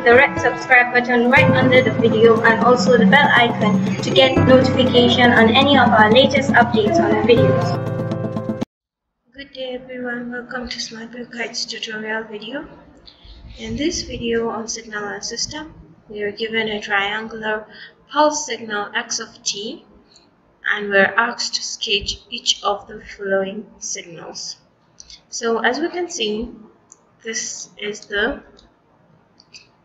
hit the red subscribe button right under the video and also the bell icon to get notification on any of our latest updates on the videos. Good day everyone, welcome to SmartBukites tutorial video. In this video on signal and system, we are given a triangular pulse signal x of t and we're asked to sketch each of the following signals. So as we can see, this is the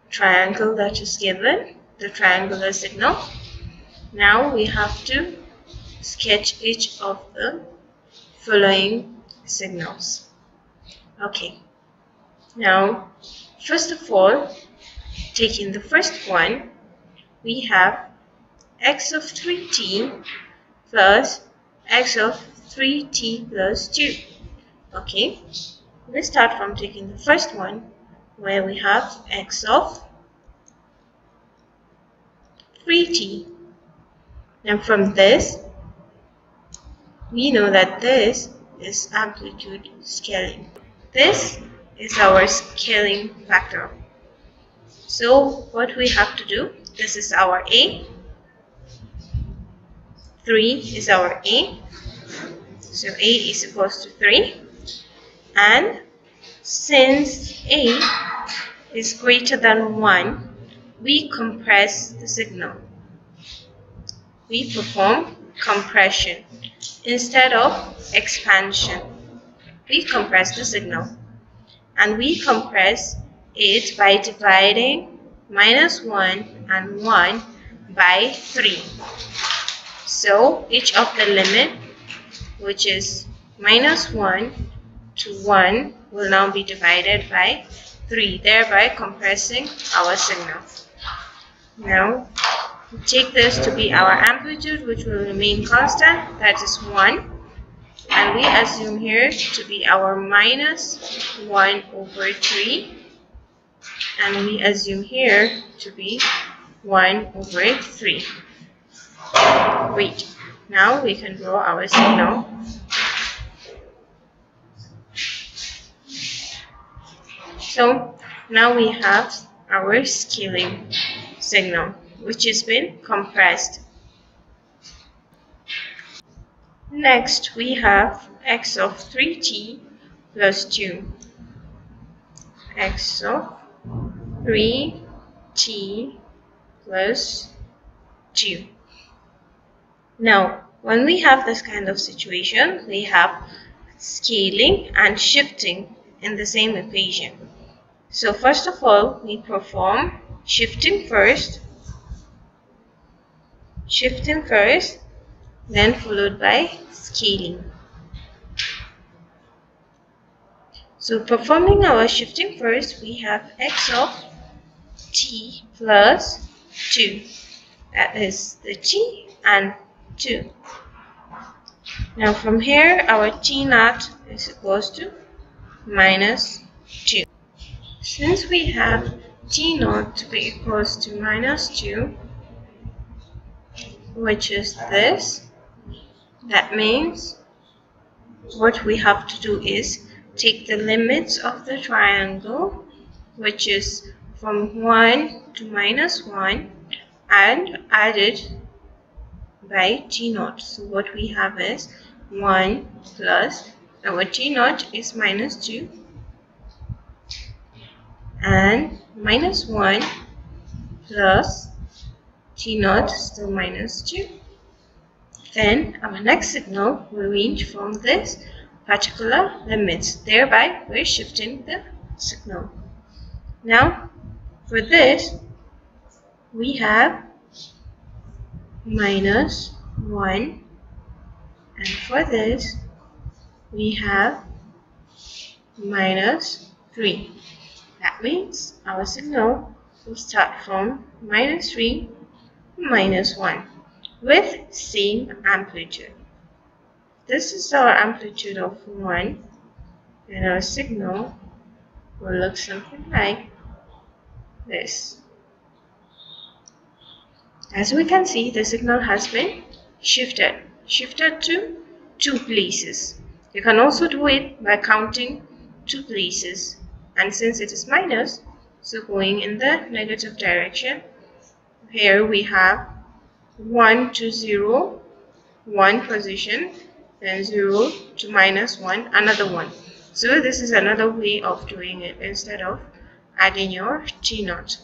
triangle that is given, the triangular signal. Now we have to sketch each of the following signals. Okay, now first of all, taking the first one, we have x of 3t plus x of 3t plus 2. Okay, let's start from taking the first one where we have x of 3t. Now from this, we know that this is amplitude scaling. This is our scaling factor. So what we have to do, this is our A, 3 is our A, so A is equals to 3, and since A is greater than 1, we compress the signal. We perform compression instead of expansion. We compress the signal, and we compress it by dividing minus 1 and 1 by 3. So each of the limit, which is minus 1 to 1, will now be divided by 3, thereby compressing our signal. Now we take this to be our amplitude, which will remain constant, that is 1, and we assume here to be our minus 1 over 3. And we assume here to be 1 over 3. Great. Now we can draw our signal. So now we have our scaling signal, which has been compressed. Next, we have x of 3t plus 2. X of 3t plus 2. Now, when we have this kind of situation, we have scaling and shifting in the same equation. So first of all, we perform shifting first, then followed by scaling. So performing our shifting first, we have x of t plus 2, that is the t and 2. Now from here, our t0 is equals to minus 2. Since we have t0 to be equals to minus 2, which is this, that means what we have to do is take the limits of the triangle, which is from 1 to minus 1, and add it by t0. So what we have is 1 plus our t0 is minus 2 and minus 1 plus t0 still minus 2. Then our next signal will range from this particular limits, thereby we're shifting the signal. Now for this, we have minus 1, and for this we have minus 3. That means our signal will start from minus 3 to minus 1 with same amplitude. This is our amplitude of 1, and our signal will look something like this. As we can see, the signal has been shifted to 2 places. You can also do it by counting 2 places, and since it is minus, So going in the negative direction. Here we have 1 to 0, one position, and 0 to minus 1, another one. So this is another way of doing it instead of adding your T0.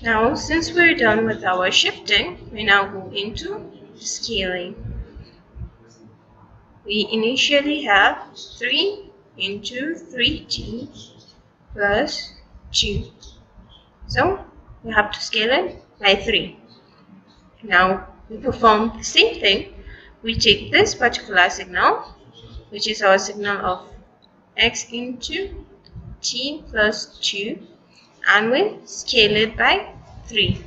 Now, since we're done with our shifting, we now go into scaling. We initially have 3 into 3t plus 2. So, we have to scale it by 3. Now, we perform the same thing. We take this particular signal, which is our signal of x into t plus 2, and we scale it by 3.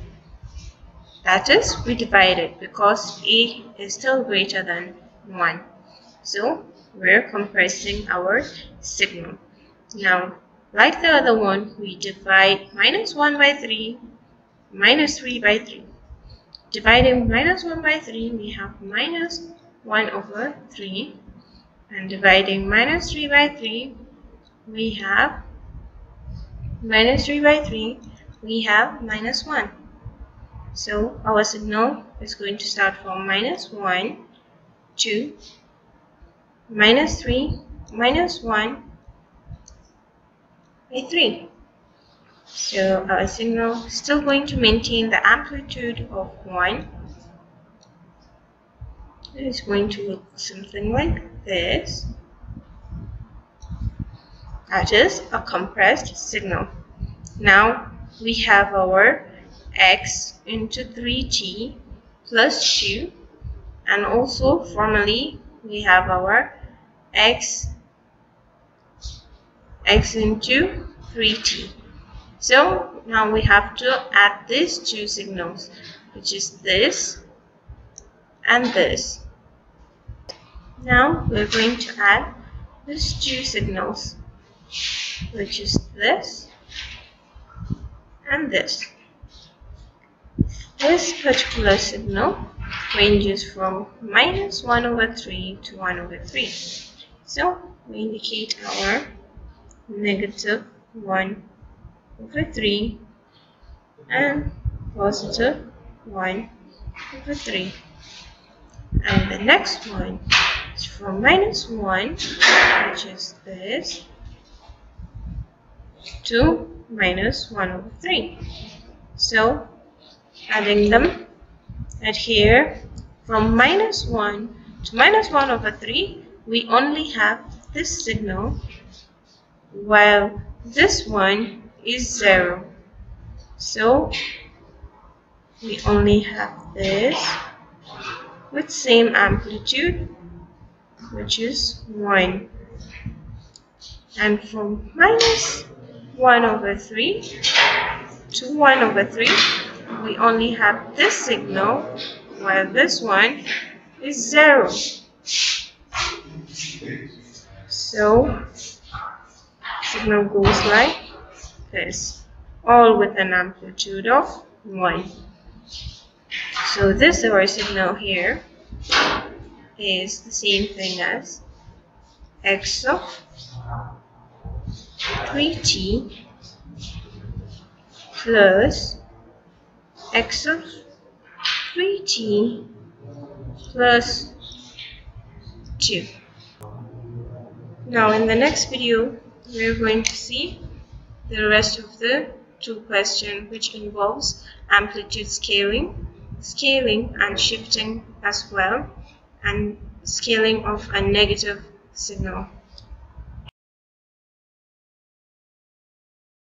That is, we divide it because a is still greater than 1. So, we're compressing our signal. Now, like the other one, we divide minus 1 by 3, minus 3 by 3. Dividing minus 1 by 3, we have minus 1 over 3. And dividing minus 3 by 3, we have minus 3 by 3, we have minus 1. So, our signal is going to start from minus 1, 2, minus 3, minus 1, by 3. So our signal is still going to maintain the amplitude of 1. It's going to look something like this. That is a compressed signal. Now we have our x into 3t plus 2, and also formally we have our x into 3t. So now we have to add these two signals, which is this and this. Now we're going to add these two signals, which is this and this. This particular signal ranges from minus 1 over 3 to 1 over 3. So we indicate our negative 1 over 3 and positive 1 over 3. And the next one is from minus 1, which is this, to minus 1 over 3. So adding them, and here from minus 1 to minus 1 over 3, we only have this signal, while this one is 0. So we only have this with same amplitude, which is 1. And from minus 1 over 3 to 1 over 3, we only have this signal, while this one is 0. So signal goes like this, all with an amplitude of 1. So this our signal here is the same thing as x of 3t plus x of 3t plus 2. Now in the next video, we're going to see the rest of the two questions, which involves amplitude scaling, scaling and shifting as well, and scaling of a negative signal.